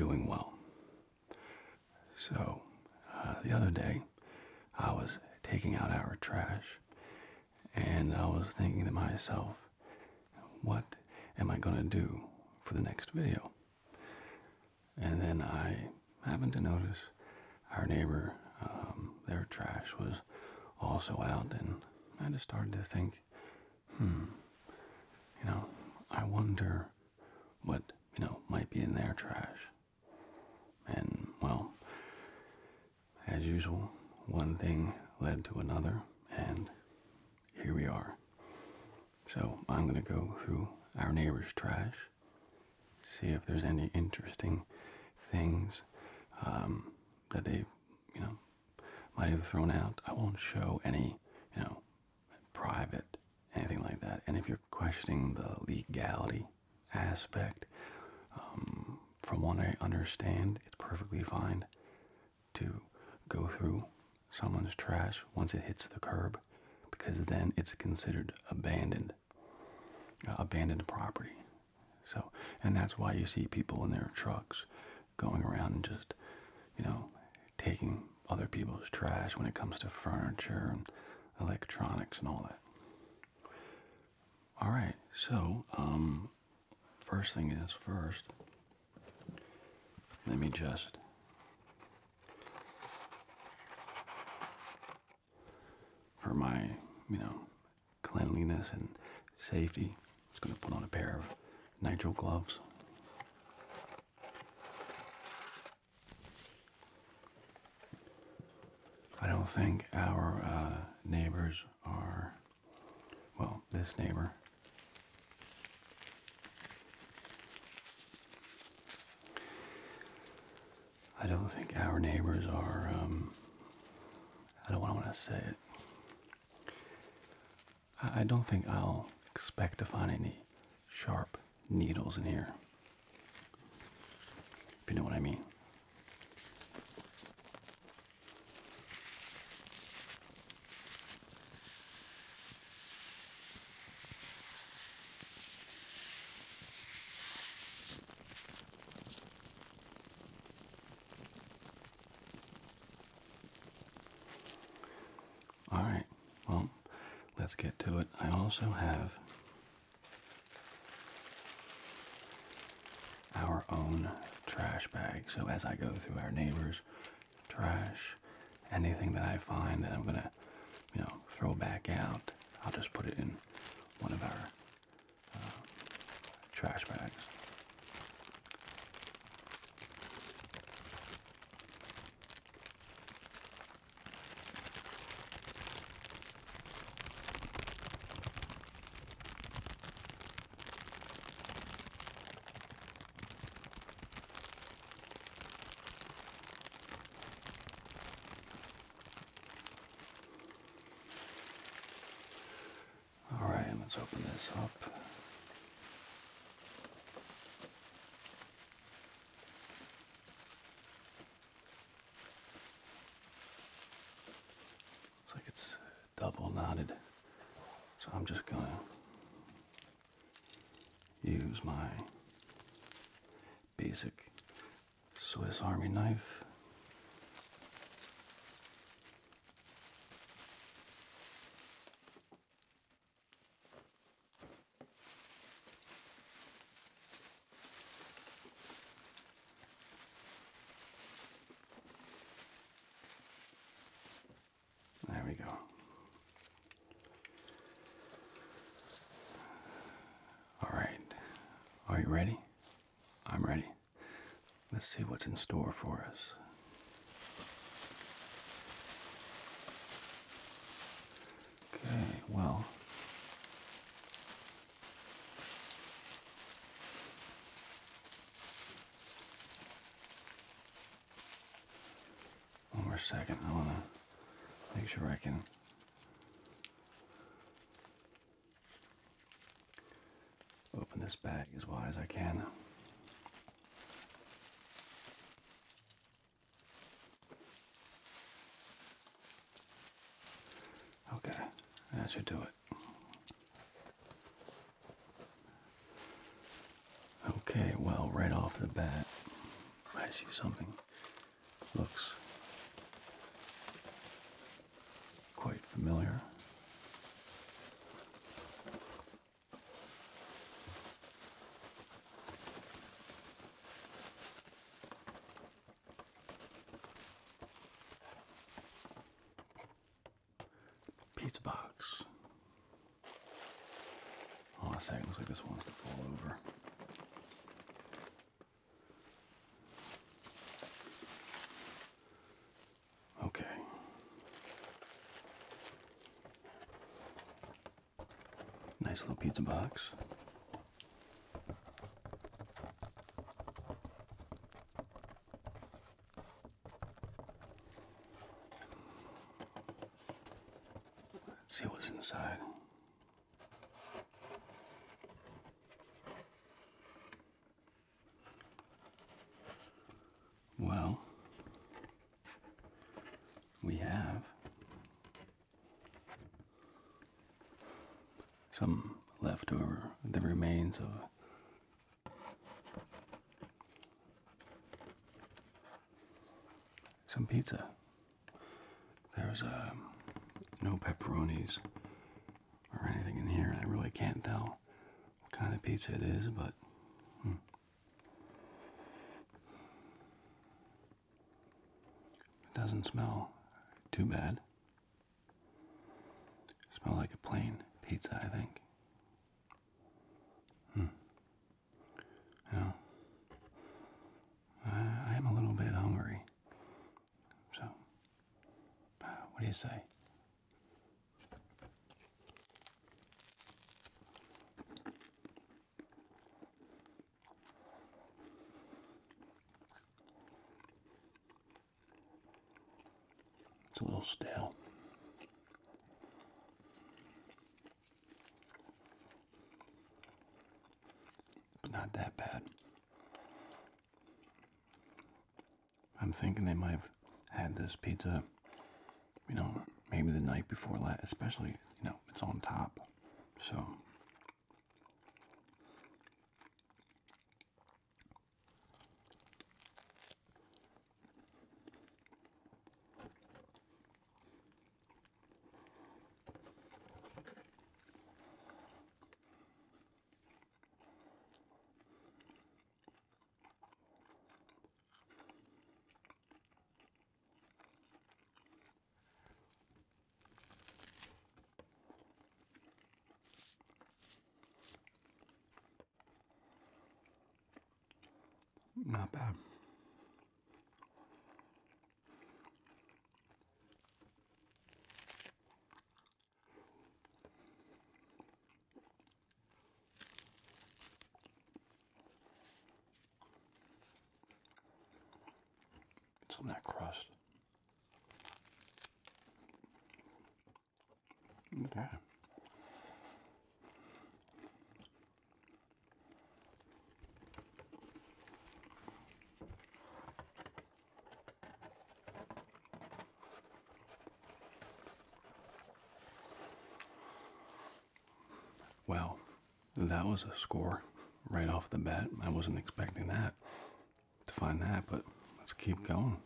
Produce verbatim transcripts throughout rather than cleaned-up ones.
doing well. So uh, the other day, I was taking out our trash, and I was thinking to myself, what am I going to do for the next video? And then I happened to notice our neighbor, um, their trash was also out, and I just started to think, hmm, you know, I wonder what, you know, might be in their trash. And, well, as usual, one thing led to another, and here we are. So I'm going to go through our neighbor's trash, see if there's any interesting things um, that they, you know, might have thrown out. I won't show any, you know, private, anything like that. And if you're questioning the legality aspect, um, from what I understand, it's perfectly fine to go through someone's trash once it hits the curb, because then it's considered abandoned, uh, abandoned property. So, and that's why you see people in their trucks going around and just, you know, taking other people's trash when it comes to furniture and electronics and all that. All right, so um, first thing is first, let me just for my, you know, cleanliness and safety, I'm just going to put on a pair of nitrile gloves. I don't think our uh, neighbors are, well, this neighbor I don't think our neighbors are, um, I don't want to say it. I don't think I'll expect to find any sharp needles in here, if you know what I mean. Get to it. I also have our own trash bag. So as I go through our neighbor's trash, anything that I find that I'm gonna, you know, throw back out, I'll just put it in one of our uh, trash bags. Let's open this up. Looks like it's double knotted, so I'm just gonna use my basic Swiss Army knife. Are you ready? I'm ready. Let's see what's in store for us. Okay, well, one more second. I want to make sure I can open this bag as wide as I can. Okay, that should do it. Okay, well, right off the bat, I see something looks quite familiar. Pizza box. Hold on a second, looks like this wants to fall over. Nice little pizza box. Let's see what's inside. Well, we have some leftover, the remains of some pizza. There's uh, no pepperonis or anything in here, and I really can't tell what kind of pizza it is, but hmm. It doesn't smell too bad. It smells like a plain pizza, I think. Hmm. You know, I, I am a little bit hungry. So, uh, what do you say? It's a little stale. Not that bad. I'm thinking they might have had this pizza, you know, maybe the night before last, especially, you know, it's on top. So, not bad. It's on that crust. Okay. Well, that was a score right off the bat. I wasn't expecting that, to find that, but let's keep going.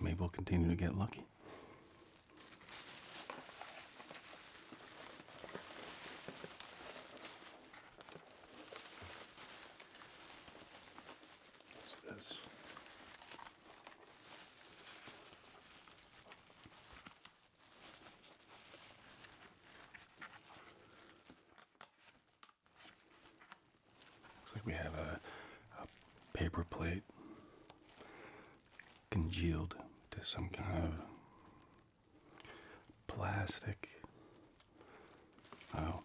Maybe we'll continue to get lucky. What's this? We have a, a paper plate congealed to some kind of plastic. Oh, hold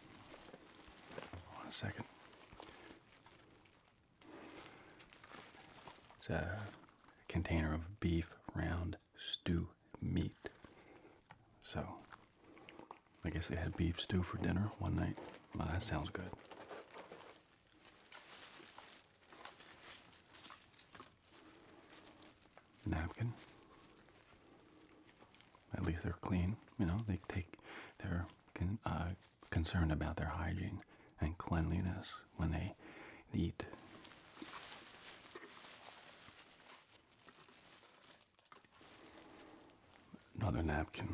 on a second. It's a container of beef round stew meat. So, I guess they had beef stew for dinner one night. Well, that sounds good. Napkin. At least they're clean, you know, they take, they're con, uh, concerned about their hygiene and cleanliness when they eat. another napkin.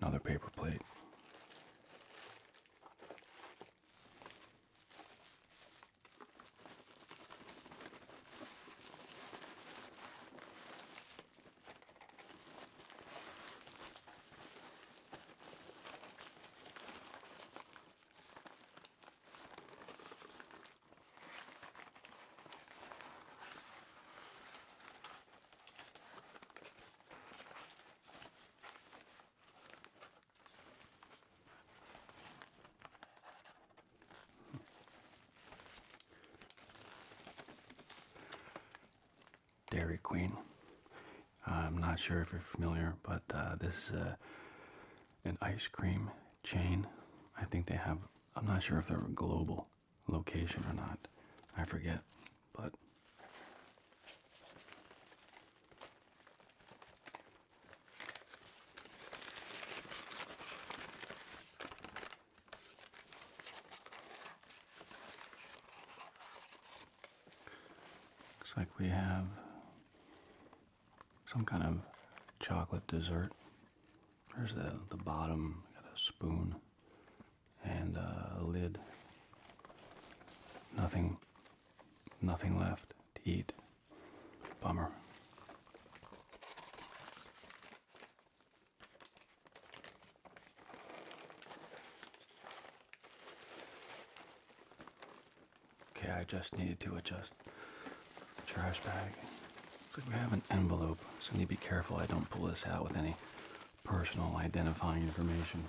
Another paper plate. Dairy Queen. I'm not sure if you're familiar, but uh, this is uh, an ice cream chain. I think they have, I'm not sure if they're a global location or not. I forget, but. Looks like we have some kind of chocolate dessert. There's the, the bottom, got a spoon and a lid. Nothing, nothing left to eat. Bummer. Okay, I just needed to adjust the trash bag. We have an envelope, so I need to be careful I don't pull this out with any personal identifying information.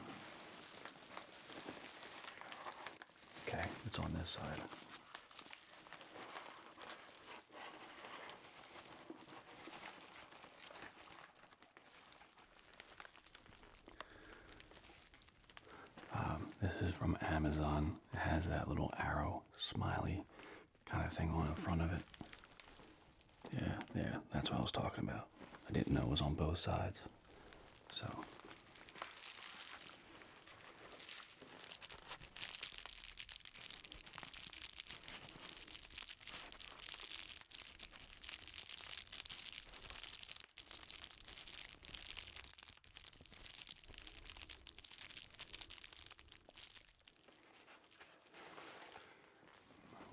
Okay, it's on this side. Um, this is from Amazon. It has that little arrow, smiley kind of thing on the front of it. Yeah, yeah, that's what I was talking about. I didn't know it was on both sides, so.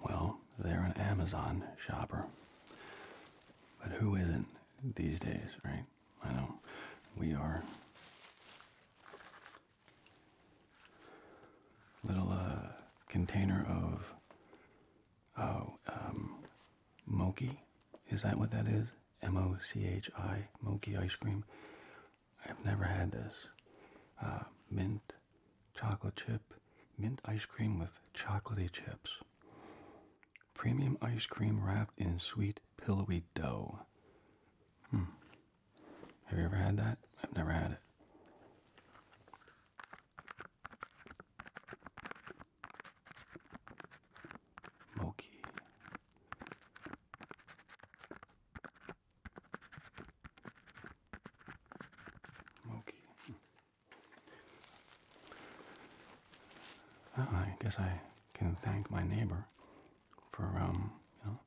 Well, they're an Amazon shopper. But who isn't these days, right? I know, we are. Little uh, container of, oh, um, mochi? Is that what that is? M O C H I, mochi ice cream. I've never had this. Uh, mint, chocolate chip, mint ice cream with chocolatey chips. Premium ice cream wrapped in sweet pillowy dough. Hmm. Have you ever had that? I've never had it. Mochi. Mochi. Hmm. Oh, I guess I can thank my neighbor for, um, you know,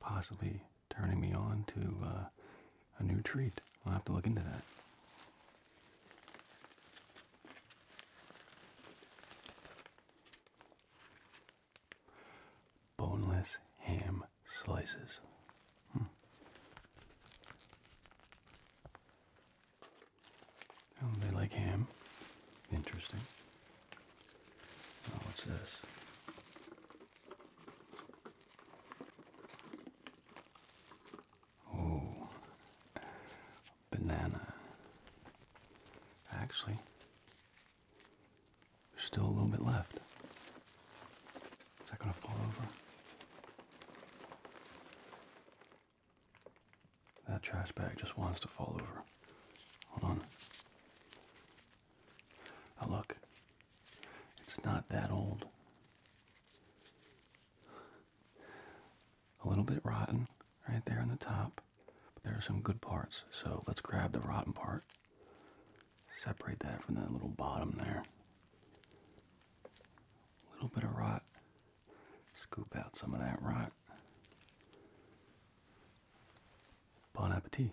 possibly turning me on to uh, a new treat. I'll have to look into that. Boneless ham slices. Hmm. Oh, they like ham. Interesting. Oh, what's this? Banana. Actually, there's still a little bit left. Is that going to fall over? That trash bag just wants to fall over. Hold on. Oh, look. It's not that old. A little bit rotten right there on the top. There are some good parts, so let's grab the rotten part. Separate that from that little bottom there. A little bit of rock. Scoop out some of that rock. Bon appetit.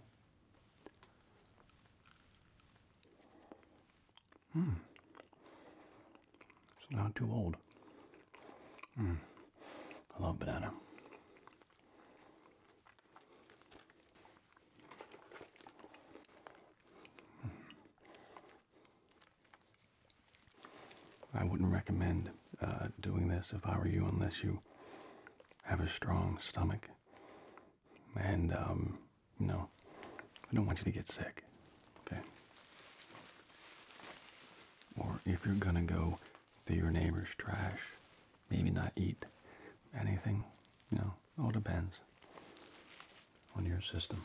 Hmm. It's not too old. Hmm. I love banana. I wouldn't recommend uh, doing this if I were you, unless you have a strong stomach. And, um, you know, I don't want you to get sick, okay? Or if you're gonna go through your neighbor's trash, maybe not eat anything, you know, it all depends on your system.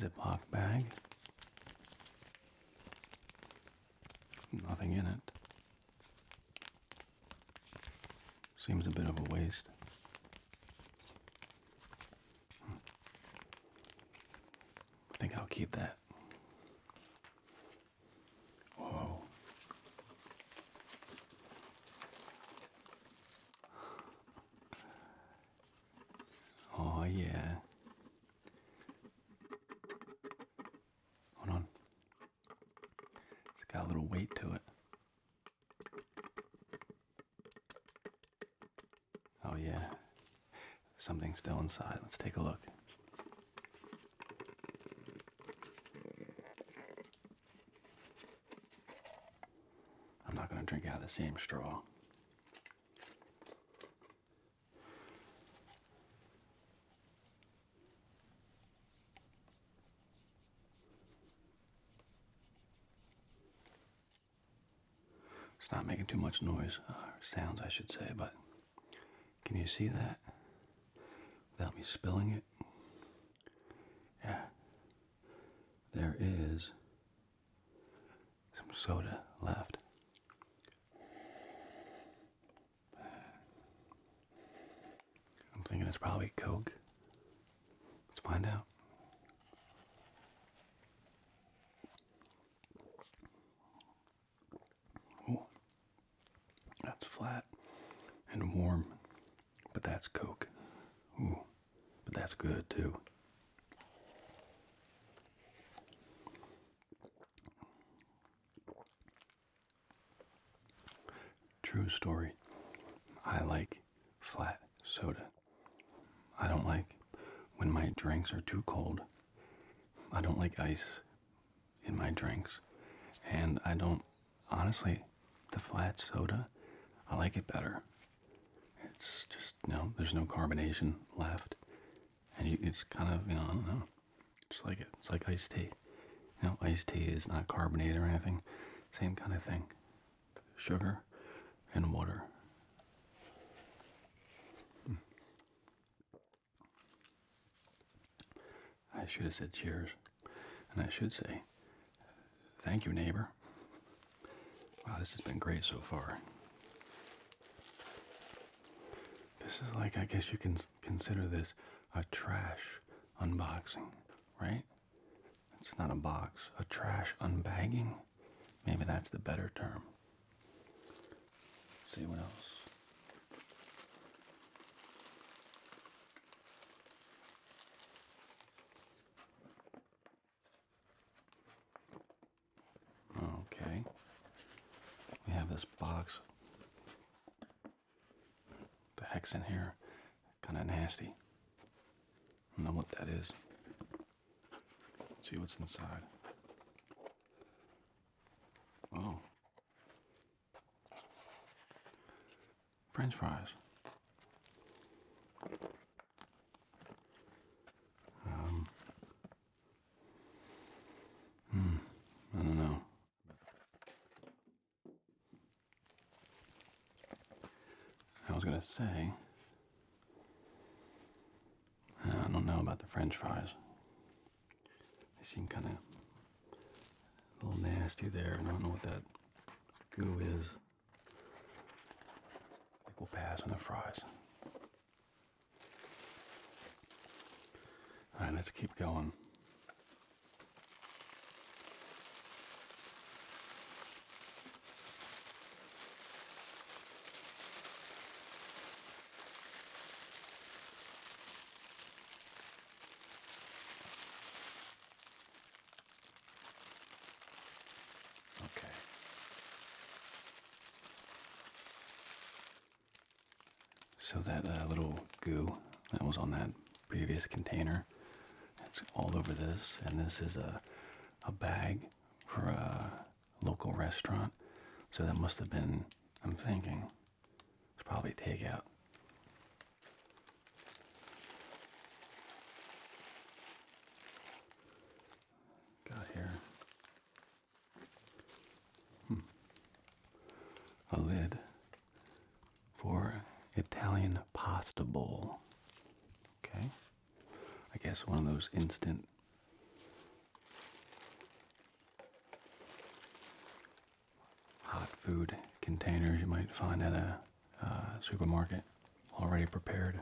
Ziploc bag, nothing in it, seems a bit of a waste. Hmm. I think I'll keep that. Whoa. Oh yeah. Got a little weight to it. Oh yeah, something's still inside. Let's take a look. I'm not gonna drink out of the same straw. Not making too much noise, uh, sounds I should say, but can you see that without me spilling it? Yeah, there is some soda left. I'm thinking it's probably Coke. Let's find out. Flat and warm, but that's Coke. Ooh, but that's good too. True story. I like flat soda. I don't like when my drinks are too cold. I don't like ice in my drinks. And I don't, honestly, the flat soda, I like it better. It's just, you know, there's no carbonation left. And you, it's kind of, you know, I don't know. Just like it. It's like iced tea. You know, iced tea is not carbonated or anything. Same kind of thing. Sugar and water. Hmm. I should have said cheers. And I should say, thank you, neighbor. Wow, this has been great so far. This is like, I guess you can consider this a trash unboxing, right? It's not a box, a trash unbagging. Maybe that's the better term. Let's see what else. Okay. We have this box. Hex in here, kind of nasty. I don't know what that is. Let's see what's inside. Oh, French fries. Um, hmm, I don't know. I was gonna say, I don't know about the French fries. They seem kind of a little nasty there. I don't know what that goo is. I think apple pears and the fries. All right, let's keep going. So that uh, little goo that was on that previous container, it's all over this, and this is a, a bag for a local restaurant. So that must have been, I'm thinking, it's probably takeout. Got here. Hmm. A lid for Italian pasta bowl. Okay. I guess one of those instant hot food containers you might find at a uh, supermarket, already prepared.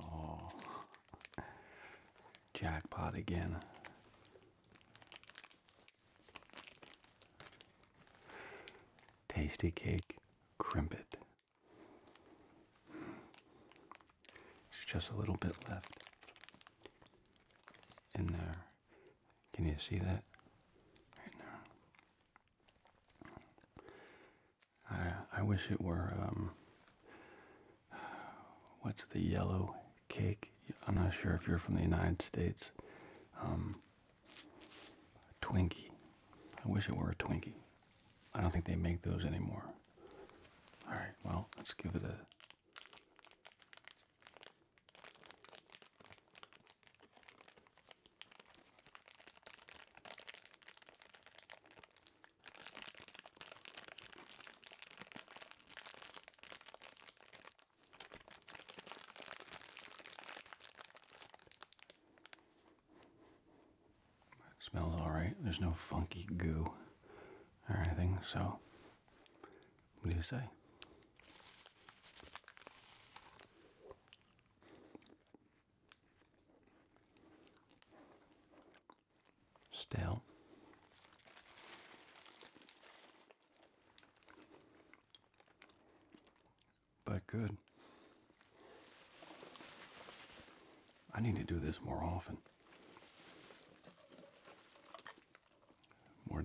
Oh, jackpot again. Tasty cake crimpet. There's just a little bit left in there. Can you see that right now? I I wish it were um. What's the yellow cake? I'm not sure if you're from the United States. Um, Twinkie. I wish it were a Twinkie. I don't think they make those anymore. All right, well, let's give it a... It smells all right. There's no funky goo or anything, so what do you say? Stale. But good. I need to do this more often.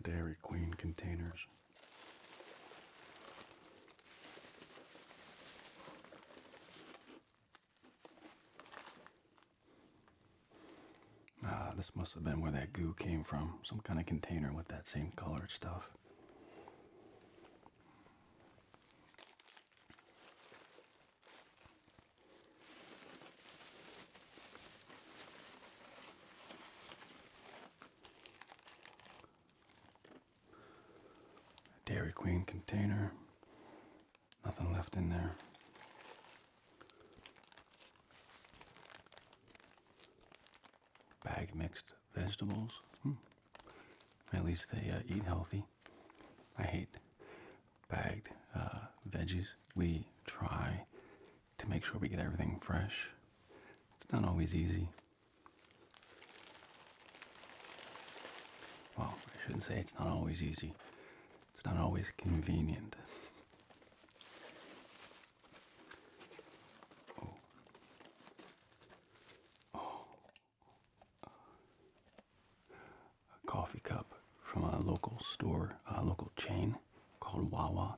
Dairy Queen containers. Ah, this must have been where that goo came from. Some kind of container with that same colored stuff. Dairy Queen container, nothing left in there. Bag mixed vegetables, hmm. At least they uh, eat healthy. I hate bagged uh, veggies. We try to make sure we get everything fresh. It's not always easy. Well, I shouldn't say it's not always easy. It's not always convenient. Oh. Oh. A coffee cup from a local store, a local chain called Wawa.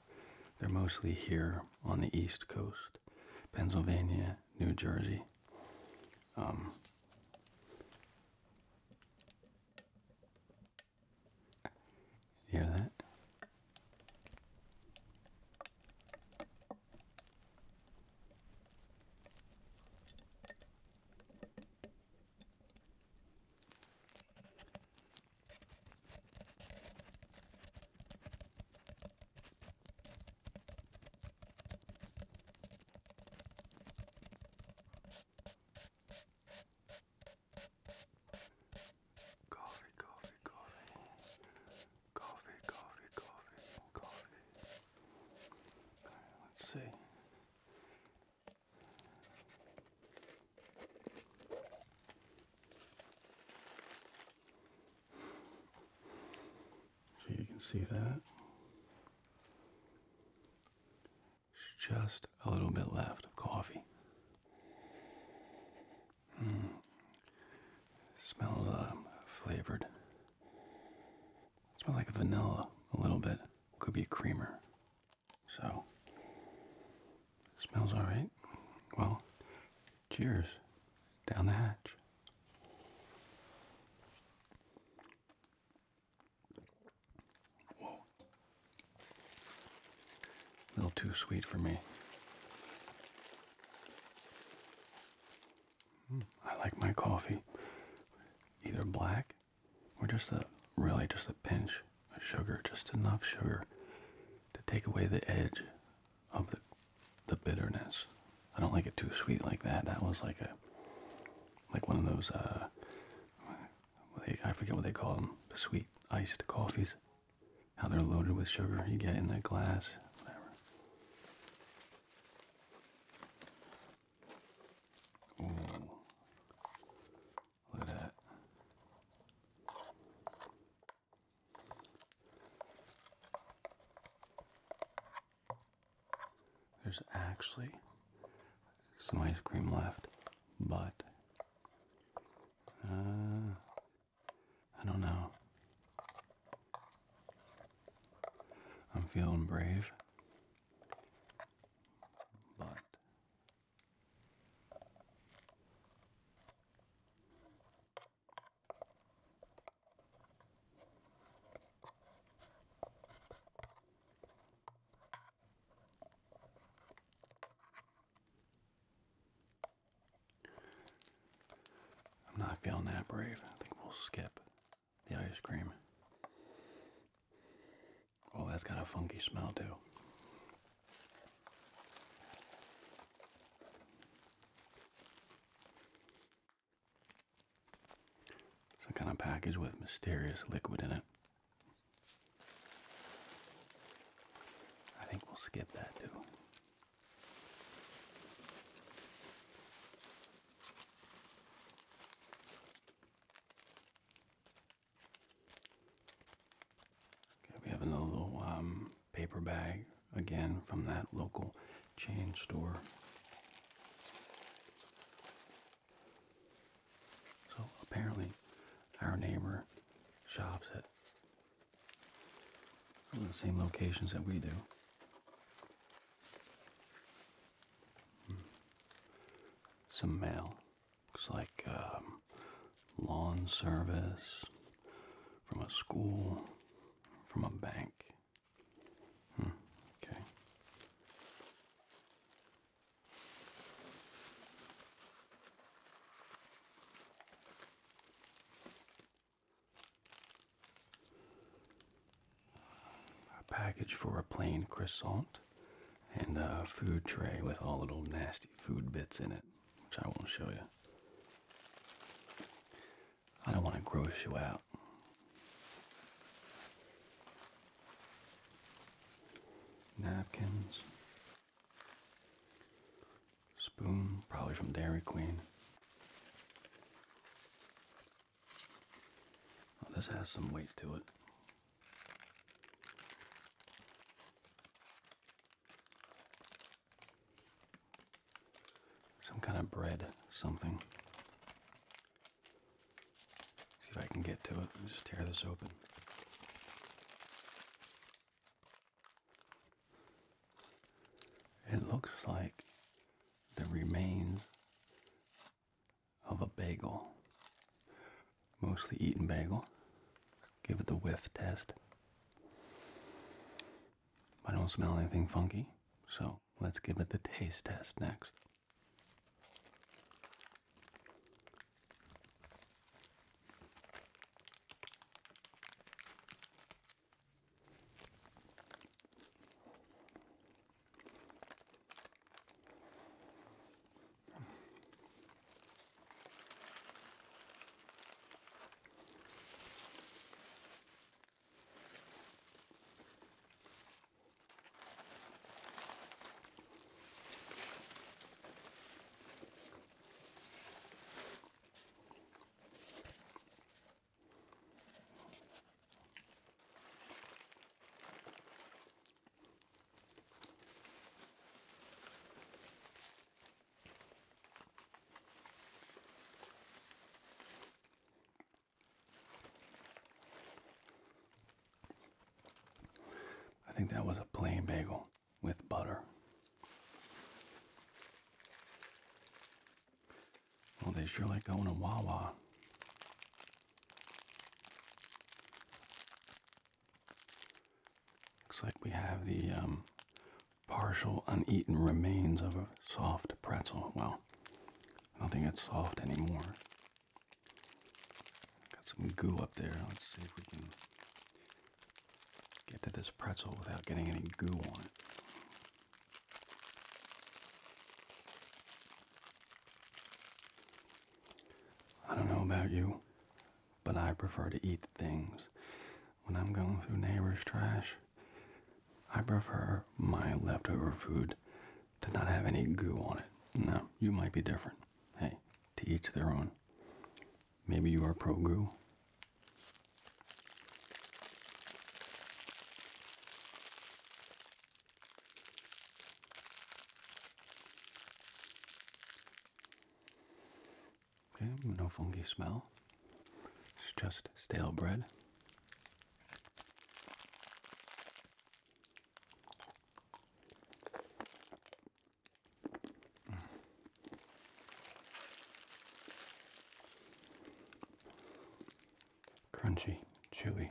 They're mostly here on the East Coast, Pennsylvania, New Jersey. Um, you hear that? see that? It's just a little bit left of coffee. Mm. Smells uh, flavored. It smells like vanilla a little bit. Could be a creamer. So, smells all right. Well, cheers. Down the hatch. Whoa. A little too sweet for me. Mm, I like my coffee either black or just a, really just a pinch of sugar, just enough sugar to take away the edge of the, the bitterness. I don't like it too sweet like that. That was like a, like one of those, uh, I forget what they call them, the sweet iced coffees, how they're loaded with sugar you get in the glass, whatever. Ooh, look at that. There's actually some ice cream left, but uh, I don't know. I'm feeling brave, but I'm not feeling that brave. I think we'll skip the ice cream. Oh, that's got a funky smell too. Some kind of package with mysterious liquid in it. I think we'll skip that too. Paper bag, again, from that local chain store. So apparently our neighbor shops at some of the same locations that we do. Some mail. Looks like um, lawn service, from a school, from a bank. Package for a plain croissant and a food tray with all little nasty food bits in it, which I won't show you. I don't want to gross you out. Napkins, spoon, probably from Dairy Queen. Oh, this has some weight to it. Kind of bread, something. See if I can get to it. I'll just tear this open. It looks like the remains of a bagel, mostly eaten bagel. Give it the whiff test. I don't smell anything funky, so let's give it the taste test next. think that was a plain bagel with butter. Well, they sure like going to Wawa. Looks like we have the um, partial uneaten remains of a soft pretzel. Well, I don't think it's soft anymore. Got some goo up there. Let's see if we can get to this pretzel without getting any goo on it. I don't know about you, but I prefer to eat things. When I'm going through neighbor's trash, I prefer my leftover food to not have any goo on it. Now, you might be different. Hey, to each their own. Maybe you are pro-goo. Okay, no funky smell. It's just stale bread. Crunchy, chewy.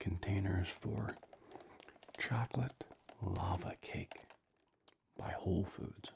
Containers for chocolate lava cake by Whole Foods.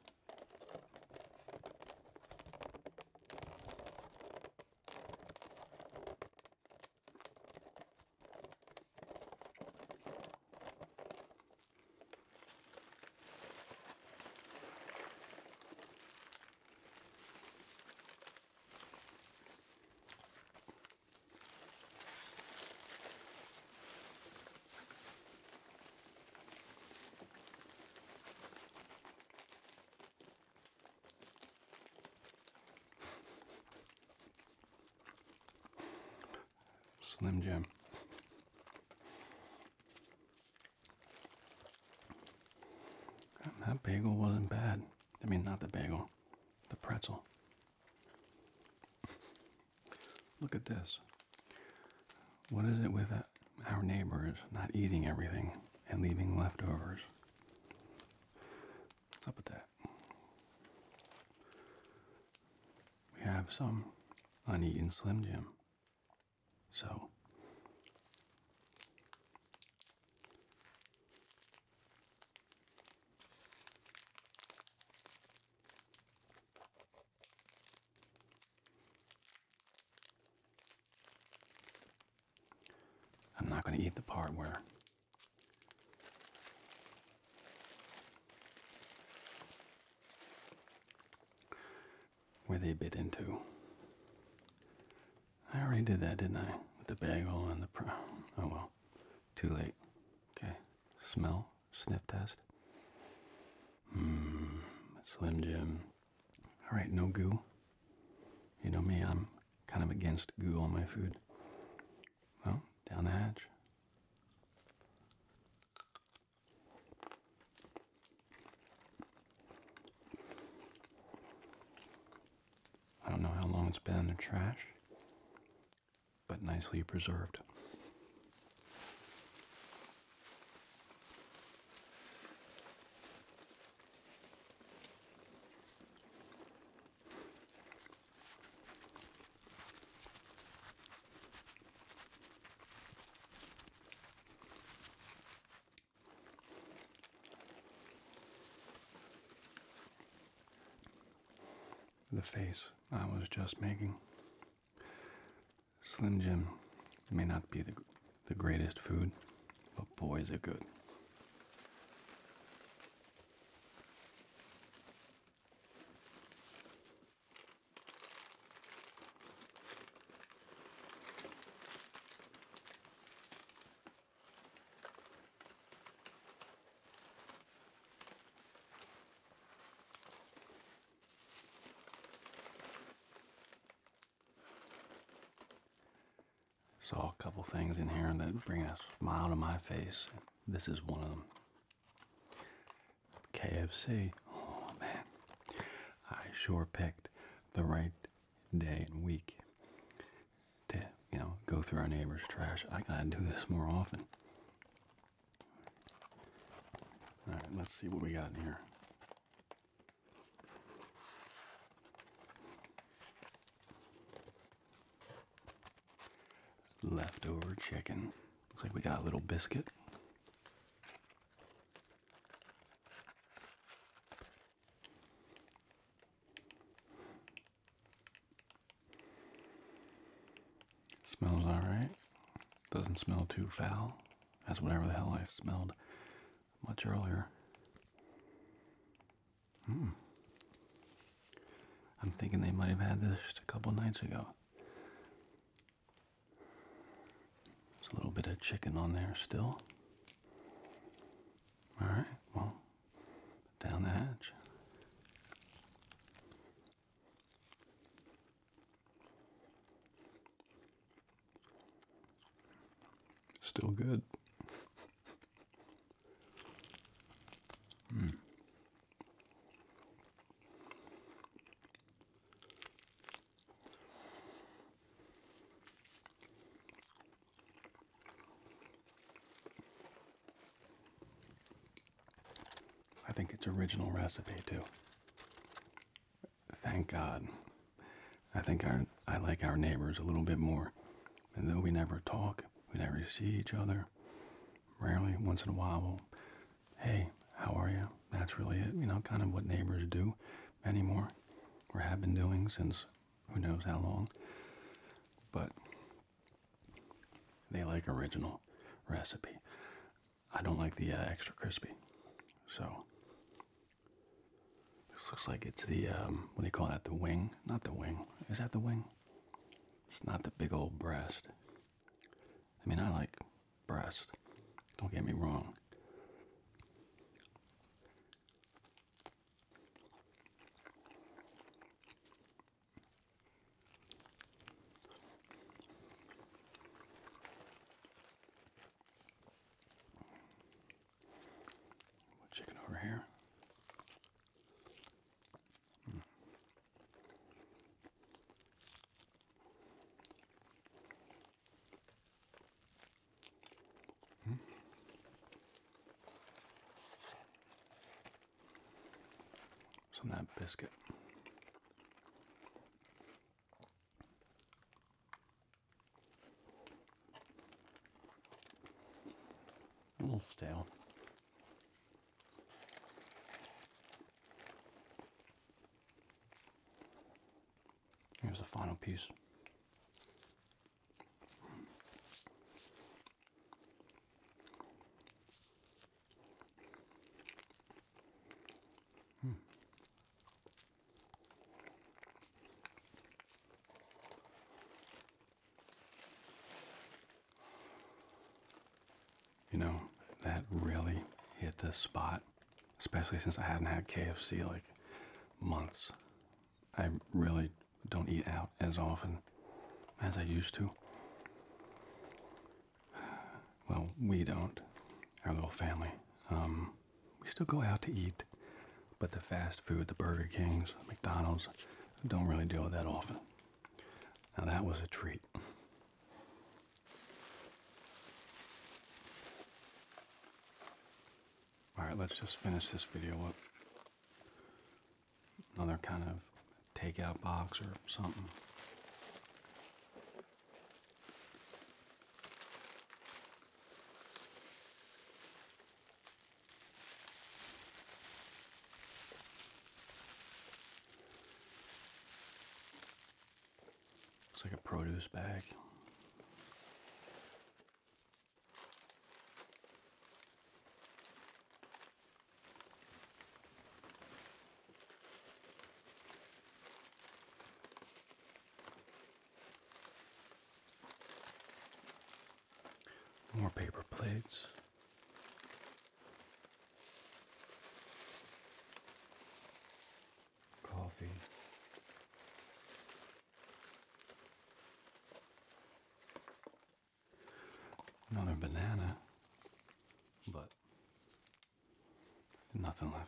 Slim Jim. That bagel wasn't bad. I mean, not the bagel, the pretzel. Look at this. What is it with uh, our neighbors not eating everything and leaving leftovers? What's up with that? We have some uneaten Slim Jim. So, I'm not going to eat the part where where they bit into. I already did that, didn't I? The bagel and the pr- oh well, too late. Okay, smell, sniff test. Mmm, Slim Jim. All right, no goo. You know me, I'm kind of against goo on my food. Well, down the hatch. I don't know how long it's been in the trash, but nicely preserved. The face I was just making. Slim Jim may not be the, the greatest food, but boy is it good. Saw a couple things in here that bring a smile to my face. This is one of them. K F C. Oh man, I sure picked the right day and week to, you know, go through our neighbor's trash. I gotta do this more often. All right, let's see what we got in here. Leftover chicken. Looks like we got a little biscuit. Smells all right. Doesn't smell too foul. That's whatever the hell I smelled much earlier. Hmm. I'm thinking they might have had this just a couple nights ago. A little bit of chicken on there still. All right, well, down the hatch. Still good. Hmm. I think it's original recipe too. Thank God. I think our, I like our neighbors a little bit more. And though we never talk, we never see each other, rarely, once in a while, we'll, hey, how are you? That's really it, you know, kind of what neighbors do anymore, or have been doing since who knows how long. But they like original recipe. I don't like the uh, extra crispy, so. Looks like it's the, um, what do you call that, the wing? Not the wing. Is that the wing? It's not the big old breast. I mean, I like breast. Don't get me wrong. Chicken over here. Some of that biscuit. A little stale. Here's the final piece. Hmm. You know, that really hit the spot, especially since I haven't had K F C like months. I really don't eat out as often as I used to. Well, we don't, our little family. Um, we still go out to eat, but the fast food, the Burger Kings, McDonald's, don't really deal with that often. Now that was a treat. All right, let's just finish this video up. Another kind of takeout box or something. Looks like a produce bag. More paper plates. Coffee. Another banana, but nothing left.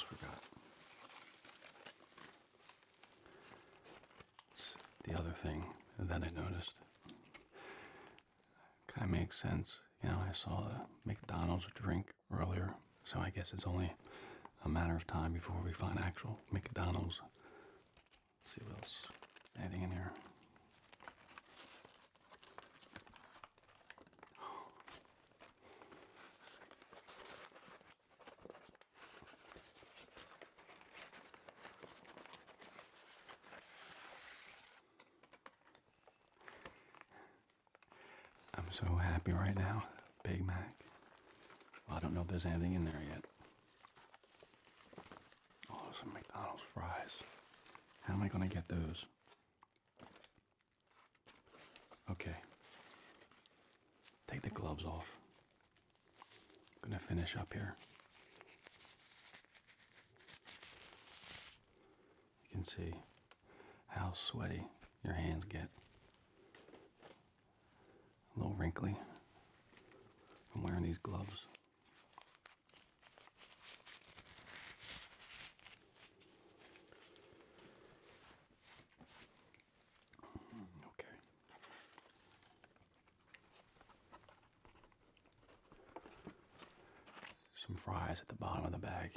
almost forgot. It's the other thing that I noticed. Kind of makes sense. You know, I saw the McDonald's drink earlier, so I guess it's only a matter of time before we find actual McDonald's. Let's see what else. Anything in here? I'm so happy right now. Big Mac. Well, I don't know if there's anything in there yet. Oh, some McDonald's fries. How am I gonna get those? Okay. Take the gloves off. I'm gonna finish up here. You can see how sweaty your hands get. A little wrinkly. I'm wearing these gloves. Okay. Some fries at the bottom of the bag.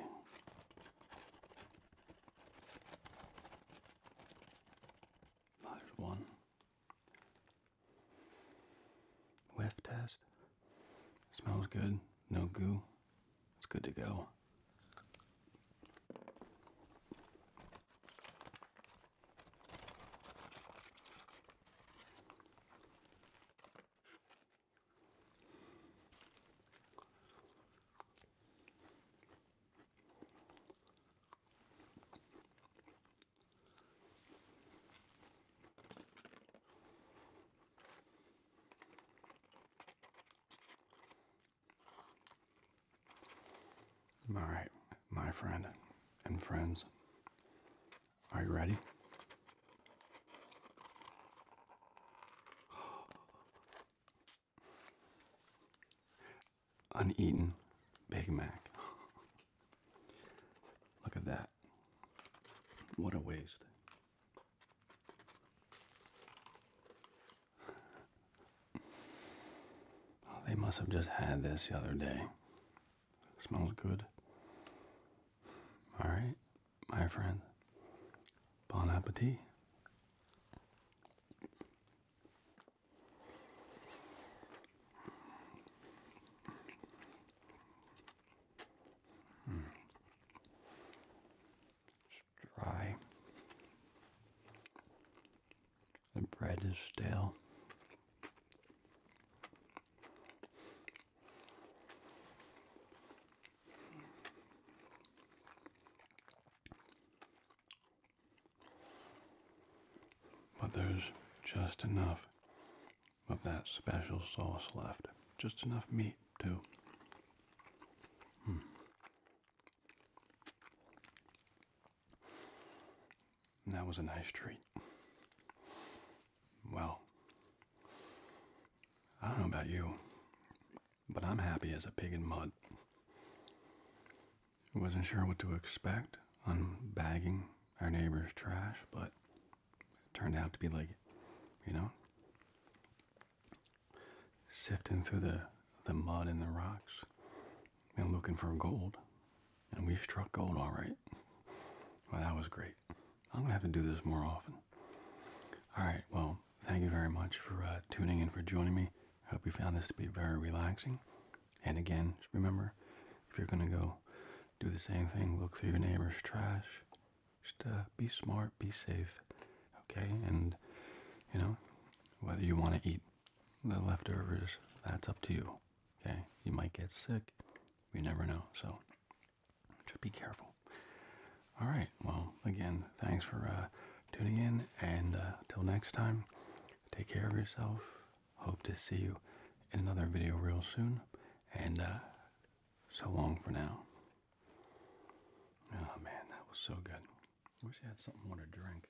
Oh, there's one. Whiff test. Smells good. No goo. It's good to go. All right, my friend and friends, are you ready? Uneaten Big Mac. Look at that. What a waste. Oh, they must have just had this the other day. Smells good. All right, my friend. Bon appetit. Mm. It's dry. The bread is stale. But there's just enough of that special sauce left. Just enough meat, too. Hmm. And that was a nice treat. Well, I don't know about you, but I'm happy as a pig in mud. I wasn't sure what to expect on bagging our neighbor's trash, but turned out to be like, you know, sifting through the, the mud and the rocks and looking for gold. And we struck gold, all right. Well, that was great. I'm going to have to do this more often. All right, well, thank you very much for uh, tuning in, for joining me. I hope you found this to be very relaxing. And again, just remember, if you're going to go do the same thing, look through your neighbor's trash, just uh, be smart, be safe. Okay, and, you know, whether you want to eat the leftovers, that's up to you, okay? You might get sick. We never know, so just be careful. All right, well, again, thanks for uh, tuning in, and uh, till next time, take care of yourself. Hope to see you in another video real soon, and uh, so long for now. Oh, man, that was so good. I wish I had something more to drink.